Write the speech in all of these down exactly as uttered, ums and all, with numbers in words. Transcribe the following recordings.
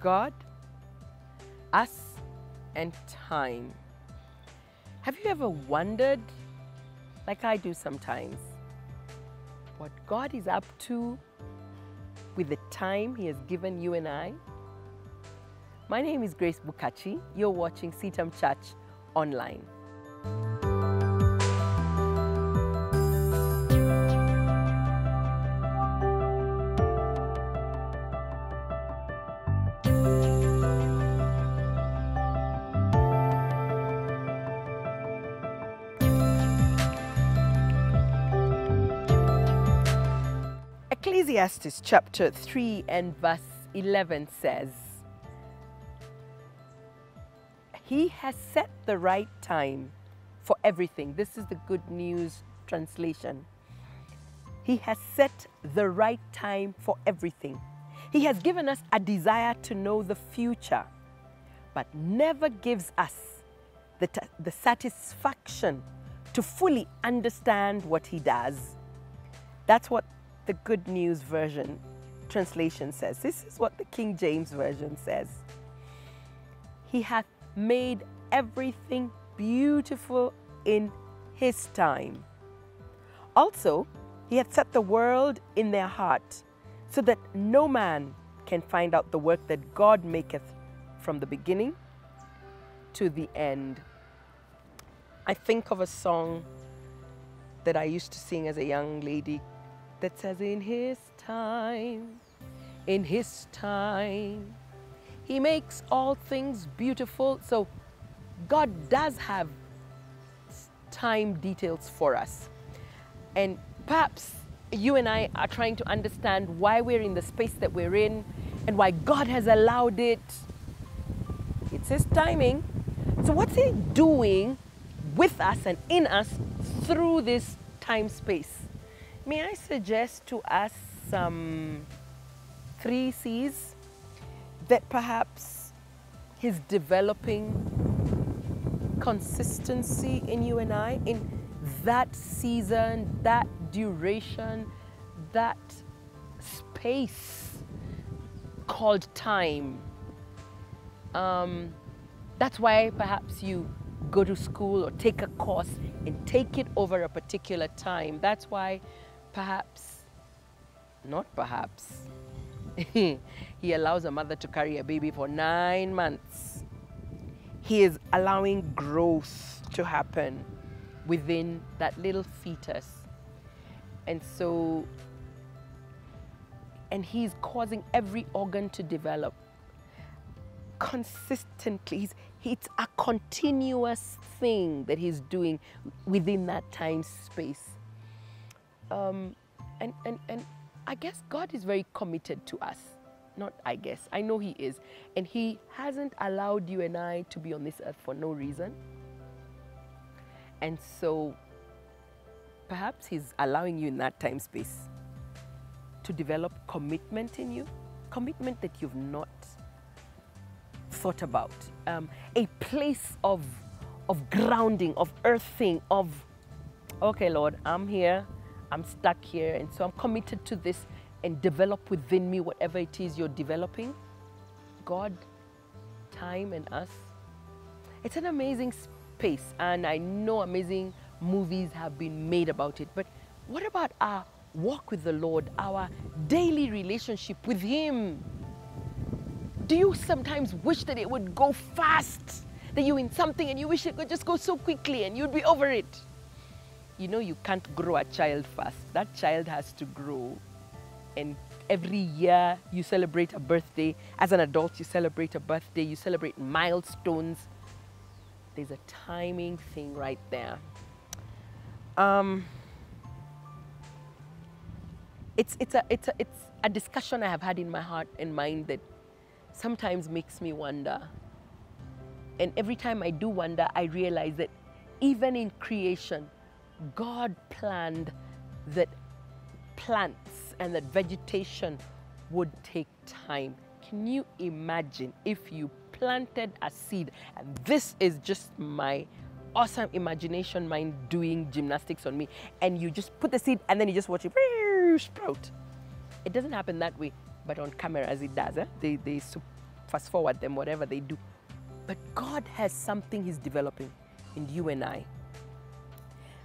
God, us, and time. Have you ever wondered, like I do sometimes, what God is up to with the time He has given you and I? My name is Grace Bukachi. You're watching CITAM Church Online. Ecclesiastes chapter three and verse eleven says, He has set the right time for everything. This is the Good News translation. He has set the right time for everything. He has given us a desire to know the future, but never gives us the, the satisfaction to fully understand what He does. That's what the Good News version translation says. This is what the King James version says. He hath made everything beautiful in His time. Also, He hath set the world in their heart, so that no man can find out the work that God maketh from the beginning to the end. I think of a song that I used to sing as a young lady that says, in His time, in His time, He makes all things beautiful. So God does have time details for us. And perhaps you and I are trying to understand why we're in the space that we're in and why God has allowed it. It's His timing. So what's He doing with us and in us through this time space? May I suggest to us some um, three C's that perhaps He's developing consistency in you and I, in that season, that duration, that space called time. Um, that's why perhaps you go to school or take a course and take it over a particular time. That's why perhaps, not perhaps, He allows a mother to carry a baby for nine months. He is allowing growth to happen within that little fetus. And so, and He's causing every organ to develop consistently. He's, it's a continuous thing that He's doing within that time space. Um, and, and, and I guess God is very committed to us. Not I guess, I know He is. And He hasn't allowed you and I to be on this earth for no reason. And so perhaps He's allowing you in that time space to develop commitment in you, commitment that you've not thought about, um, a place of, of grounding, of earthing, of, okay, Lord, I'm here, I'm stuck here, and so I'm committed to this, and develop within me whatever it is you're developing. God, time, and us. It's an amazing space, and I know amazing movies have been made about it, but what about our walk with the Lord, our daily relationship with Him? Do you sometimes wish that it would go fast, that you're in something and you wish it could just go so quickly and you'd be over it? You know you can't grow a child fast. That child has to grow. And every year you celebrate a birthday. As an adult, you celebrate a birthday, you celebrate milestones. There's a timing thing right there. Um, it's, it's, a, it's, a, it's a discussion I have had in my heart and mind that sometimes makes me wonder. And every time I do wonder, I realize that even in creation, God planned that plants and that vegetation would take time. Can you imagine if you planted a seed? And this is just my awesome imagination mind doing gymnastics on me. And you just put the seed and then you just watch it sprout. It doesn't happen that way, but on cameras it does. Eh? They, they fast forward them, whatever they do. But God has something He's developing in you and I.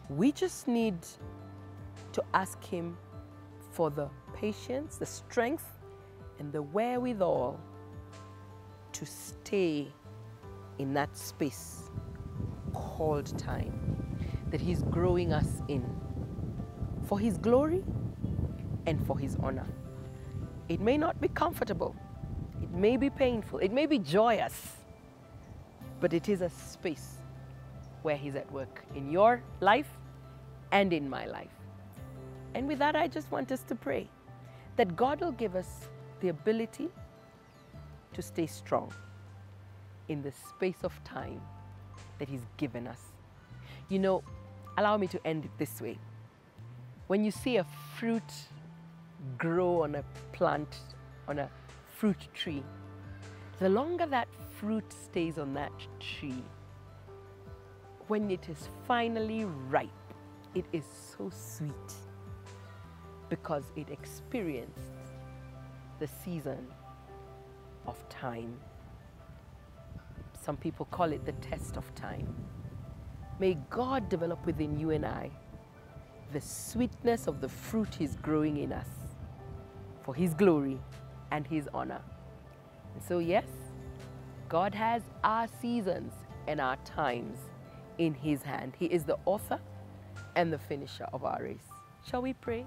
We just need to ask Him for the patience, the strength, and the wherewithal to stay in that space called time that He's growing us in, for His glory and for His honor. It may not be comfortable, it may be painful, it may be joyous, but it is a space where He's at work in your life and in my life. And with that, I just want us to pray that God will give us the ability to stay strong in the space of time that He's given us. You know, allow me to end it this way. When you see a fruit grow on a plant, on a fruit tree, the longer that fruit stays on that tree, when it is finally ripe, it is so sweet because it experienced the season of time. Some people call it the test of time. May God develop within you and I the sweetness of the fruit He's growing in us for His glory and His honor. And so yes, God has our seasons and our times in His hand. He is the author and the finisher of our race. Shall we pray?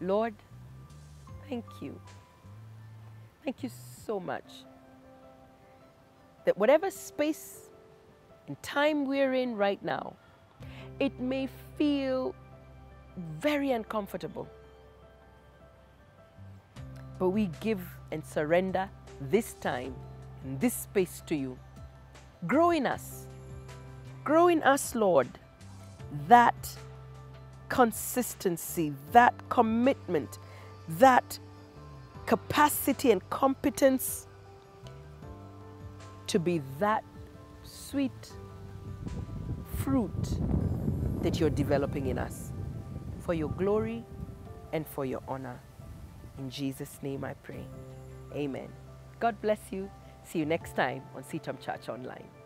Lord, thank you. Thank you so much that whatever space and time we're in right now, it may feel very uncomfortable, but we give and surrender this time and this space to you. Grow in us. Grow in us, Lord, that consistency, that commitment, that capacity and competence to be that sweet fruit that you're developing in us for your glory and for your honor. In Jesus' name I pray. Amen. God bless you. See you next time on CITAM Church Online.